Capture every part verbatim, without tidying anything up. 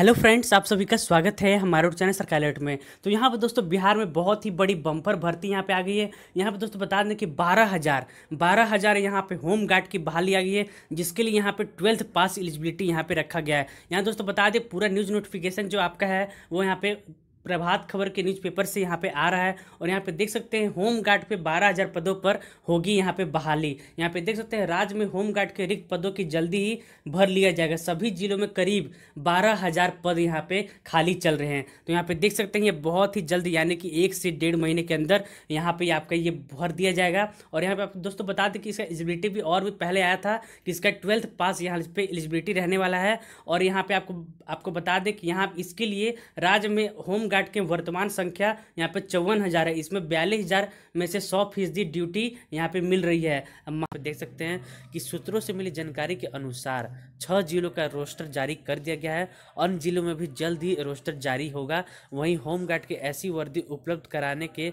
Hello friends, आप सभी का स्वागत है हमारे चैनल सरकारी अलर्ट में। तो यहाँ पर दोस्तों बिहार में बहुत ही बड़ी बम्पर भर्ती यहाँ पे आ गई है। यहाँ पे दोस्तों बता दें कि बारह हज़ार बारह हज़ार यहाँ पे होम गार्ड की बहाली आ गई है, जिसके लिए यहाँ पे ट्वेल्थ पास एलिजिबिलिटी यहाँ पे रखा गया है। यहाँ दोस्तों बता दें पूरा न्यूज़ नोटिफिकेशन जो आपका है वो यहाँ पे प्रभात खबर के न्यूज़पेपर से यहाँ पे आ रहा है। और यहाँ पे देख सकते हैं होम गार्ड पे बारह हज़ार पदों पर होगी यहाँ पे बहाली। यहाँ पे देख सकते हैं राज्य में होम गार्ड के रिक्त पदों की जल्दी ही भर लिया जाएगा। सभी जिलों में करीब बारह हज़ार पद यहाँ पे खाली चल रहे हैं। तो यहाँ पे देख सकते हैं ये बहुत ही जल्द यानी कि एक से डेढ़ महीने के अंदर यहाँ पर आपका ये भर दिया जाएगा। और यहाँ पर आप दोस्तों बता दें कि इसका एलिजिबिलिटी भी और भी पहले आया था कि इसका ट्वेल्थ पास यहाँ पर एलिजिबिलिटी रहने वाला है। और यहाँ पर आपको आपको बता दें कि यहाँ इसके लिए राज्य में होम गार्ड के वर्तमान संख्या यहाँ पे चौवन हज़ार है। इसमें बयालीस हज़ार में से सौ फीसदी ड्यूटी यहाँ पे मिल रही है। हम देख सकते हैं कि सूत्रों से मिली जानकारी के अनुसार छह जिलों का रोस्टर जारी कर दिया गया है। अन्य जिलों में भी जल्द ही रोस्टर जारी होगा। वहीं होम गार्ड के ऐसी वर्दी उपलब्ध कराने के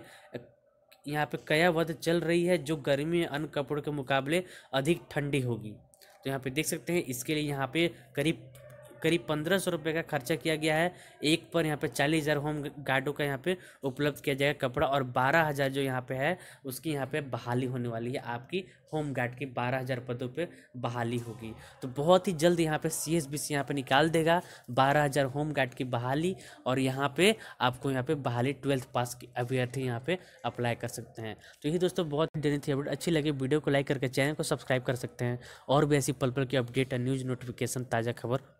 यहाँ पे कयावद चल रही है जो गर्मी में अन्य कपड़ों के मुकाबले अधिक ठंडी होगी। तो यहाँ पर देख सकते हैं इसके लिए यहाँ पे करीब करीब पंद्रह सौ रुपये का खर्चा किया गया है। एक पर यहाँ पे चालीस हज़ार होम गार्डों का यहाँ पे उपलब्ध किया जाएगा कपड़ा। और बारह हज़ार जो यहाँ पे है उसकी यहाँ पे बहाली होने वाली है। आपकी होम गार्ड की बारह हज़ार पदों पे बहाली होगी। तो बहुत ही जल्द यहाँ पे सीएसबीसी यहाँ पे निकाल देगा बारह हज़ार होम गार्ड की बहाली। और यहाँ पे आपको यहाँ पे बहाली ट्वेल्थ पास के अभ्यर्थी यहाँ पे अप्लाई कर सकते हैं। तो यही दोस्तों बहुत देनी थी अपडेट। अच्छी लगे वीडियो को लाइक करके चैनल को सब्सक्राइब कर सकते हैं। और भी ऐसी पल पल की अपडेट और न्यूज़ नोटिफिकेशन ताज़ा खबर